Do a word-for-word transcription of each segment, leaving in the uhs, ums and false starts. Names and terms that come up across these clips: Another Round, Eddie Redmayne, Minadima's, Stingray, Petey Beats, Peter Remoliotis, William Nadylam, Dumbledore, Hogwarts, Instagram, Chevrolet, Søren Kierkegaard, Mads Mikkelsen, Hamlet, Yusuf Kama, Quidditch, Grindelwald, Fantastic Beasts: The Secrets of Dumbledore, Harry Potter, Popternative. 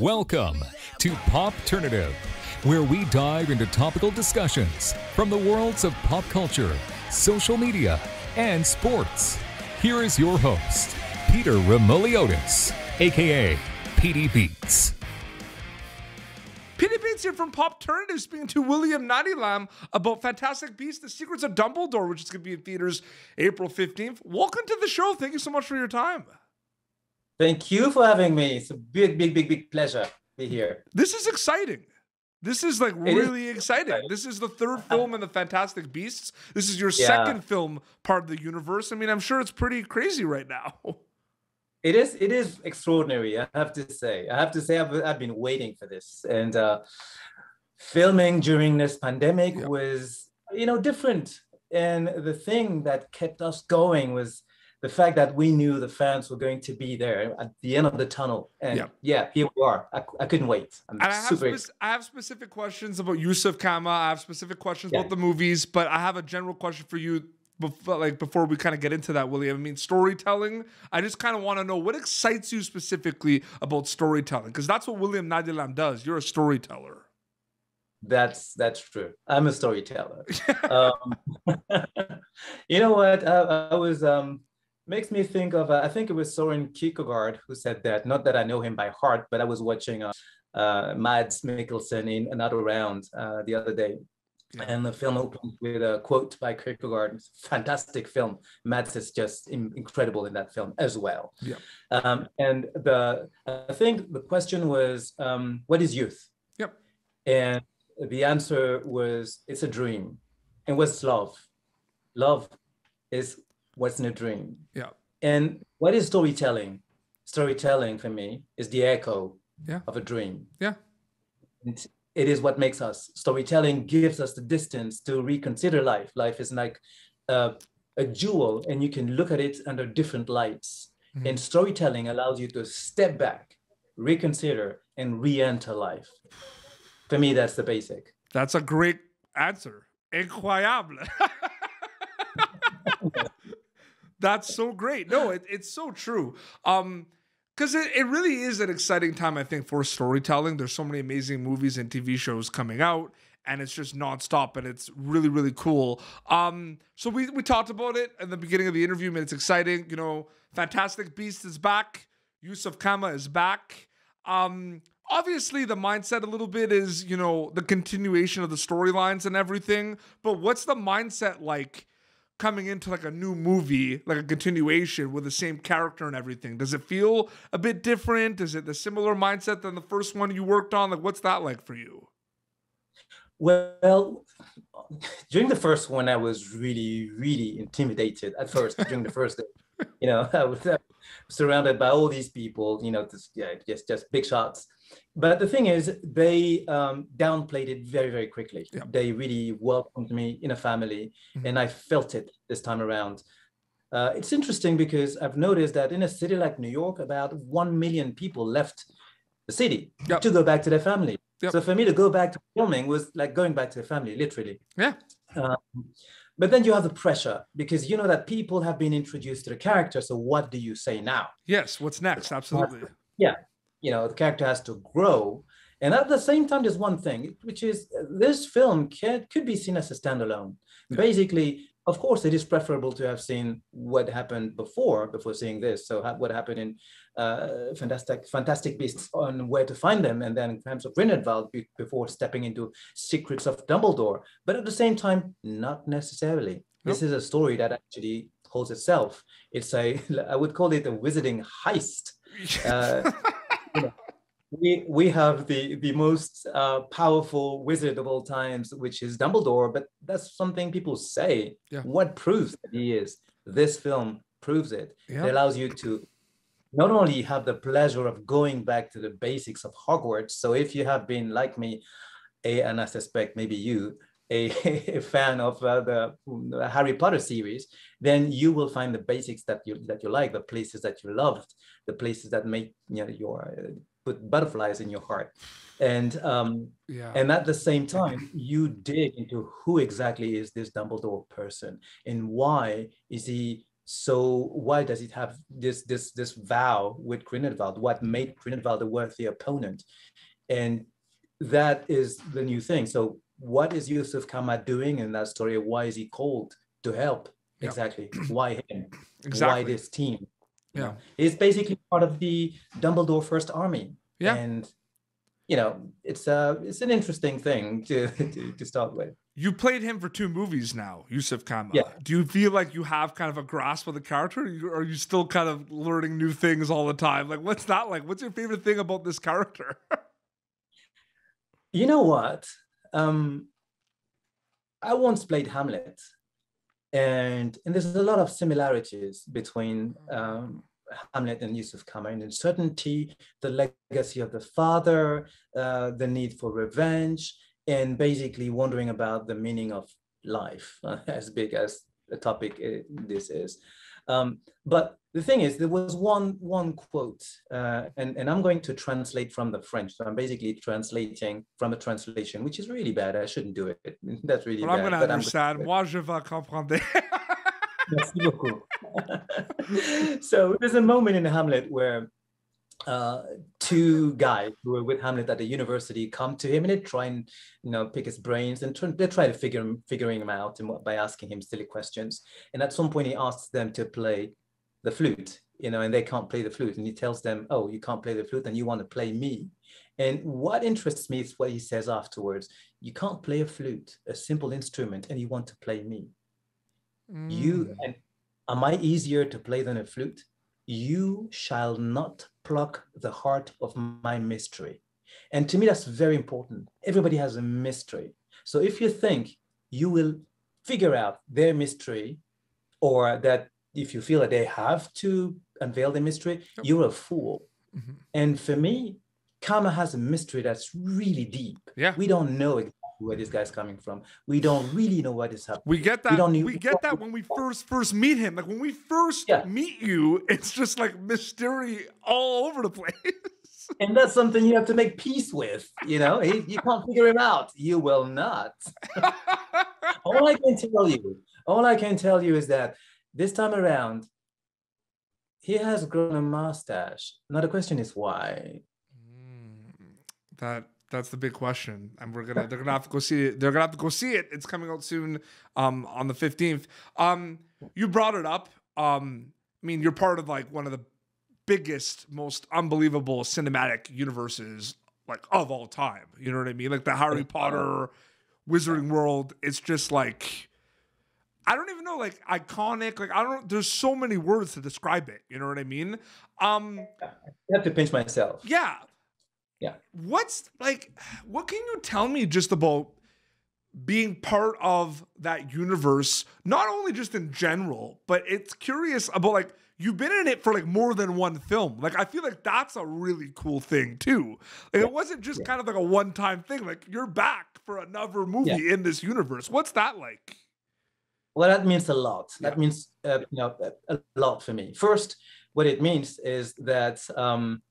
Welcome to Popternative, where we dive into topical discussions from the worlds of pop culture, social media, and sports. Here is your host, Peter Remoliotis, a k a. Petey Beats. Petey Beats here from Popternative, speaking to William Nadylam about Fantastic Beasts: The Secrets of Dumbledore, which is going to be in theaters April fifteenth. Welcome to the show. Thank you so much for your time. Thank you for having me. It's a big, big, big, big pleasure to be here. This is exciting. This is like really is exciting. exciting. This is the third film in the Fantastic Beasts. This is your yeah. second film part of the universe. I mean, I'm sure it's pretty crazy right now. It is. It is extraordinary. I have to say. I have to say. I've, I've been waiting for this, and uh, filming during this pandemic yeah. was, you know, different. And the thing that kept us going was the fact that we knew the fans were going to be there at the end of the tunnel. And yeah, yeah here we are. I, I couldn't wait. I'm and I have, super excited. I have specific questions about Yusuf Kama. I have specific questions yeah. about the movies, but I have a general question for you before, like, before we kind of get into that, William. I mean, storytelling, I just kind of want to know what excites you specifically about storytelling, because that's what William Nadylam does. You're a storyteller. That's that's true. I'm a storyteller. um, you know what? I, I was... Um, Makes me think of, uh, I think it was Søren Kierkegaard who said that, not that I know him by heart, but I was watching uh, uh, Mads Mikkelsen in Another Round uh, the other day. And the film opens with a quote by Kierkegaard. Fantastic film. Mads is just in, incredible in that film as well. Yeah. Um, and the I think the question was, um, what is youth? Yep. And the answer was, it's a dream. And what's love? Love is what's in a dream. Yeah. And what is storytelling? Storytelling for me is the echo yeah. of a dream. Yeah. And it is what makes us. Storytelling gives us the distance to reconsider life. Life is like uh, a jewel, and you can look at it under different lights. Mm-hmm. And storytelling allows you to step back, reconsider, and re-enter life. For me, that's the basic. That's a great answer. Incroyable. That's so great. No, it, it's so true. Um, because it, it really is an exciting time, I think, for storytelling. There's so many amazing movies and T V shows coming out, and it's just nonstop, and it's really, really cool. Um, so we, we talked about it at the beginning of the interview, and it's exciting. You know, Fantastic Beasts is back. Yusuf Kama is back. Um, obviously, the mindset a little bit is, you know, the continuation of the storylines and everything. But what's the mindset like coming into like a new movie, like a continuation with the same character and everything? Does it feel a bit different? Is it the similar mindset than the first one you worked on? Like, what's that like for you? Well, during the first one, I was really, really intimidated at first. During the first day, you know, I was uh, surrounded by all these people, you know, just, yeah, just, just big shots. But the thing is, they um, downplayed it very, very quickly. Yeah. They really welcomed me in a family, mm-hmm. and I felt it this time around. Uh, it's interesting because I've noticed that in a city like New York, about one million people left the city yep. to go back to their family. Yep. So for me to go back to filming was like going back to the family, literally. Yeah. Um, but then you have the pressure because you know that people have been introduced to the character. So what do you say now? Yes. What's next? Absolutely. Uh, yeah. You know, the character has to grow. And at the same time, there's one thing, which is this film can, could be seen as a standalone. Yeah. Basically, of course, it is preferable to have seen what happened before, before seeing this. So what happened in uh, Fantastic Fantastic Beasts on Where to Find Them, and then in terms of Grindelwald be, before stepping into Secrets of Dumbledore. But at the same time, not necessarily. Nope. This is a story that actually holds itself. It's a, I would call it a wizarding heist. Uh, We, we have the, the most uh, powerful wizard of all times, which is Dumbledore, but that's something people say. Yeah. What proves that he is? This film proves it. Yeah. It allows you to not only have the pleasure of going back to the basics of Hogwarts, so if you have been like me, a, and I suspect maybe you, a, a fan of uh, the Harry Potter series, then you will find the basics that you, that you like, the places that you loved, the places that make you know, your... Uh, put butterflies in your heart. And um, yeah. and at the same time, you dig into who exactly is this Dumbledore person and why is he So why does it have this this this vow with Grindelwald? What made Grindelwald a worthy opponent? And that is the new thing. So what is Yusuf Kama doing in that story? Why is he called to help? Yeah. Exactly. Why him? Exactly. Why this team? Yeah. It's basically part of the Dumbledore First Army. Yeah. And you know, it's a it's an interesting thing to to, to start with. You played him for two movies now, Yusuf Kama. Yeah. Do you feel like you have kind of a grasp of the character? Or are you still kind of learning new things all the time? Like, what's that like? What's your favorite thing about this character? You know what? Um, I once played Hamlet. And, and there's a lot of similarities between um, Hamlet and Yusuf Kama. And uncertainty, the legacy of the father, uh, the need for revenge, and basically wondering about the meaning of life, uh, as big as the topic it, this is. Um, but the thing is, there was one one quote, uh, and, and I'm going to translate from the French. So I'm basically translating from a translation, which is really bad. I shouldn't do it. That's really well, bad. I'm going to understand. Moi, je vais comprendre. Merci beaucoup. So there's a moment in Hamlet where uh two guys who were with Hamlet at the university come to him, and they try and you know pick his brains, and try, they try to figure him figuring him out and what, by asking him silly questions. And at some point he asks them to play the flute, you know and they can't play the flute, and he tells them, oh, you can't play the flute and you want to play me. And what interests me is what he says afterwards: you can't play a flute, a simple instrument, and you want to play me. mm. You and am I easier to play than a flute? You shall not pluck the heart of my mystery. And to me, that's very important. Everybody has a mystery. So if you think you will figure out their mystery, or that if you feel that they have to unveil the mystery, you're a fool. Mm-hmm. And for me, Kama has a mystery that's really deep. Yeah. We don't know exactly where this guy's coming from. We don't really know what is happening. We get that. We, don't we get that when we first first meet him. Like when we first yeah. meet you, it's just like mystery all over the place. And that's something you have to make peace with. You know, he, you can't figure him out. You will not. All I can tell you, all I can tell you is that this time around, he has grown a mustache. Now the question is why. Mm, that. That's the big question, and we're gonna they're gonna have to go see it. They're gonna have to go see it. It's coming out soon, um, on the fifteenth. Um, you brought it up. Um, I mean, you're part of like one of the biggest, most unbelievable cinematic universes like of all time. You know what I mean? Like the Harry Potter, Wizarding World. It's just like, I don't even know, like iconic. Like I don't. There's so many words to describe it. You know what I mean? Um, I have to pinch myself. Yeah. Yeah. What's like, what can you tell me just about being part of that universe? Not only just in general, but it's curious about like, you've been in it for like more than one film. Like, I feel like that's a really cool thing too. Like, yeah. It wasn't just yeah. kind of like a one-time thing. Like you're back for another movie yeah. in this universe. What's that like? Well, that means a lot. Yeah. That means, uh, you know, a lot for me. First, what it means is that, um,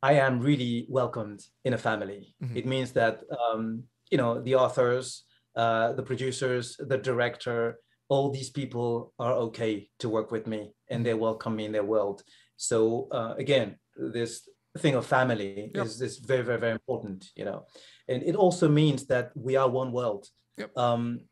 I am really welcomed in a family. Mm-hmm. It means that, um, you know, the authors, uh, the producers, the director, all these people are okay to work with me, and they welcome me in their world. So uh, again, this thing of family yep. is, is very, very, very important, you know. And it also means that we are one world. Yep. Um,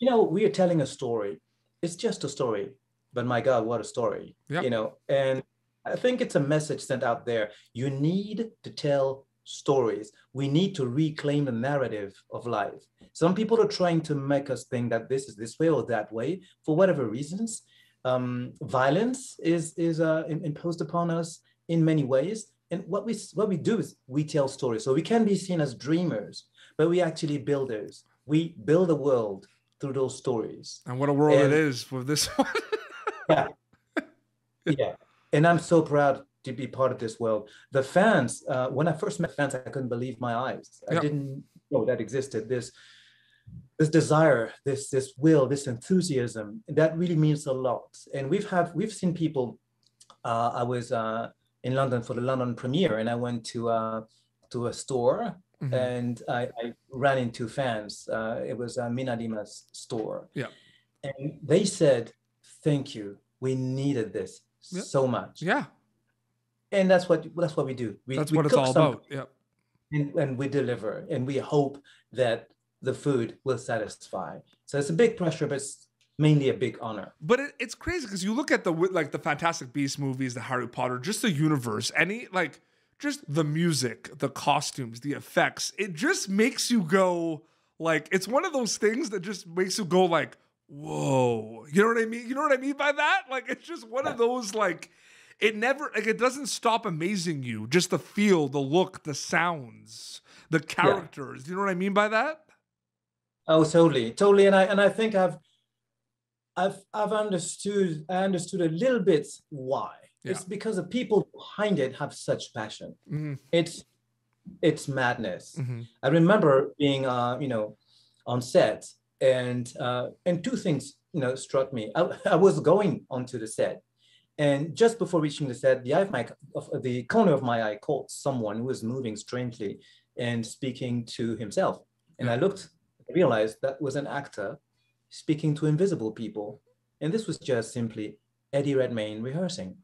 you know, we are telling a story. It's just a story, but my God, what a story, yep. you know. And I think it's a message sent out there. You need to tell stories. We need to reclaim the narrative of life. Some people are trying to make us think that this is this way or that way for whatever reasons. Um, violence is, is uh, imposed upon us in many ways. And what we, what we do is we tell stories. So we can be seen as dreamers, but we actually builders. We build a world through those stories. And what a world and, it is for this one. yeah. Yeah. And I'm so proud to be part of this world. The fans, uh, when I first met fans, I couldn't believe my eyes. Yep. I didn't know that existed. This, this desire, this, this will, this enthusiasm, that really means a lot. And we've have we've seen people. Uh, I was uh, in London for the London premiere, and I went to uh, to a store. Mm-hmm. And I, I ran into fans. Uh, it was uh, Minadima's store. Yeah, and they said, "Thank you We needed this yeah. so much. Yeah. And that's what that's what we do. We, that's we what it's all about. Yeah. And, and we deliver, and we hope that the food will satisfy. So it's a big pressure, but it's mainly a big honor. But it, it's crazy because you look at the like the Fantastic Beasts movies, the Harry Potter, just the universe, any like just the music, the costumes, the effects. It just makes you go like it's one of those things that just makes you go like, whoa. You know what I mean? You know what I mean by that? Like it's just one yeah. of those like. It never, like, it doesn't stop amazing you. Just the feel, the look, the sounds, the characters. Yeah. You know what I mean by that? Oh, totally, totally. And I and I think I've, I've, I've understood. I understood a little bit why. Yeah. It's because the people behind it have such passion. Mm-hmm. It's, it's madness. Mm-hmm. I remember being, uh, you know, on set, and uh, and two things, you know, struck me. I, I was going onto the set. And just before reaching the set, the, eye of my, of the corner of my eye caught someone who was moving strangely and speaking to himself. And yeah. I looked, I realized that was an actor speaking to invisible people. And this was just simply Eddie Redmayne rehearsing.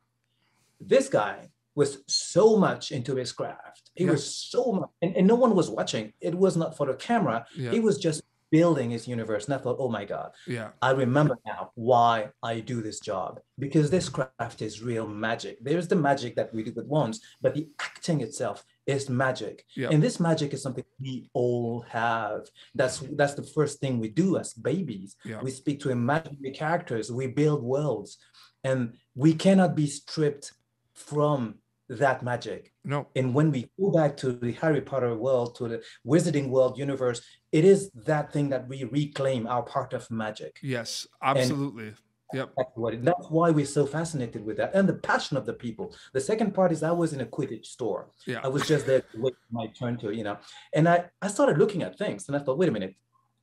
This guy was so much into his craft. He yeah. was so much, and, and no one was watching. It was not for the camera. Yeah. He was just building his universe. And I thought, oh my God, yeah. I remember now why I do this job, because this craft is real magic. There's the magic that we do with wands, but the acting itself is magic. Yeah. And this magic is something we all have. That's that's the first thing we do as babies. Yeah. We speak to imaginary characters, we build worlds, and we cannot be stripped from that magic. No. And when we go back to the Harry Potter world, to the Wizarding World universe, it is that thing that we reclaim, our part of magic. Yes, absolutely. And yep. That's, what it, that's why we're so fascinated with that, and the passion of the people. The second part is I was in a Quidditch store. Yeah. I was just there waiting my turn to, you know, and I, I started looking at things, and I thought, wait a minute,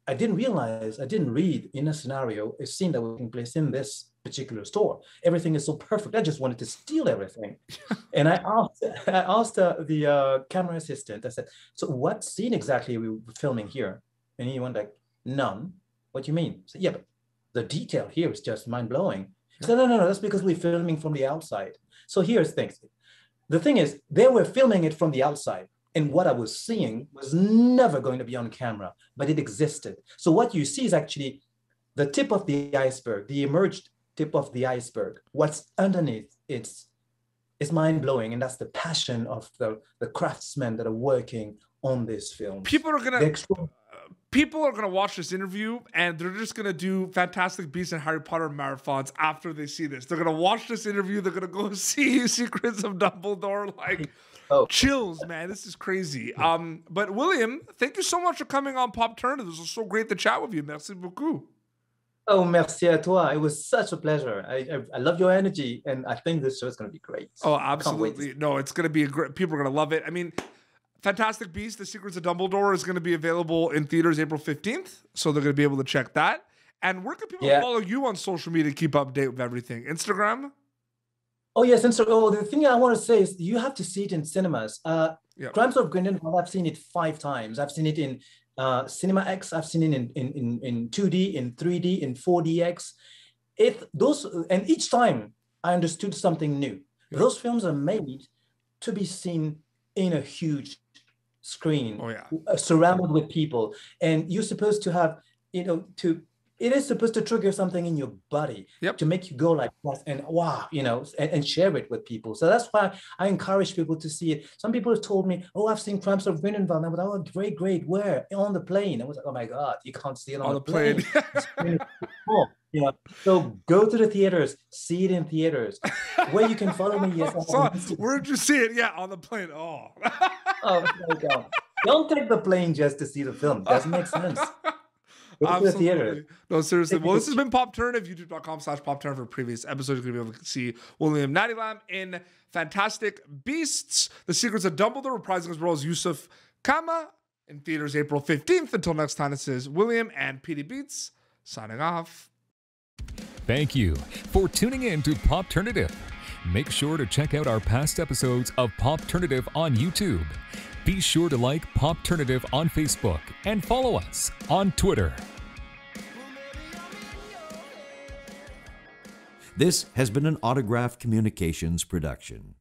I didn't realize, I didn't read in a scenario, a scene that was taking place in this particular store. Everything is so perfect. I just wanted to steal everything. And I asked, I asked uh, the uh, camera assistant, I said, so what scene exactly are we filming here? And he went like, none. What do you mean? I said, yeah, but the detail here is just mind blowing. He said, no, no, no, that's because we're filming from the outside. So here's things. The thing is, they were filming it from the outside. And what I was seeing was never going to be on camera, but it existed. So what you see is actually the tip of the iceberg, the emerged tip of the iceberg. What's underneath it's, it's mind-blowing, and that's the passion of the, the craftsmen that are working on this film. People are going to... People are going to watch this interview, and they're just going to do Fantastic Beasts and Harry Potter marathons after they see this. They're going to watch this interview. They're going to go see Secrets of Dumbledore. Like, oh. Chills, man. This is crazy. Um, but, William, thank you so much for coming on Popternative. This was so great to chat with you. Merci beaucoup. Oh, merci à toi. It was such a pleasure. I, I, I love your energy, and I think this show is going to be great. Oh, absolutely. No, it's going to be a great. People are going to love it. I mean... Fantastic Beasts, The Secrets of Dumbledore is going to be available in theaters April fifteenth. So they're going to be able to check that. And where can people yeah. follow you on social media to keep up to date with everything? Instagram? Oh, yes, Instagram. Oh, the thing I want to say is you have to see it in cinemas. Uh, yeah. Crimes of Grindelwald, I've seen it five times. I've seen it in uh, Cinema X. I've seen it in, in, in, in two D, in three D, in four D X. It, those, and each time I understood something new. Yeah. Those films are made to be seen in a huge screen, oh, yeah. uh, surrounded with people, and you're supposed to have, you know, to it is supposed to trigger something in your body yep. to make you go like that and wow, you know, and, and share it with people. So that's why I encourage people to see it. Some people have told me, "Oh, I've seen Crimes of Grindelwald." I was like, "Oh, great, great, where on the plane?" I was like, "Oh my God, you can't see it on, on the plane." plane. You know, so go to the theaters, see it in theaters. Where you can follow me. Yes, where'd you see it? Yeah, on the plane. Oh, oh my God! Don't take the plane just to see the film. Doesn't make sense. Go Absolutely. To the theater. No, seriously. Well, this has been Popternative. YouTube dot com slash Popternative for previous episodes. You're gonna be able to see William Nadylam in Fantastic Beasts: The Secrets of Dumbledore, reprising his role as Yusuf Kama in theaters April fifteenth. Until next time, this is William and Petey Beats signing off. Thank you for tuning in to Popternative. Make sure to check out our past episodes of Popternative on YouTube. Be sure to like Popternative on Facebook and follow us on Twitter. This has been an Autograph Communications production.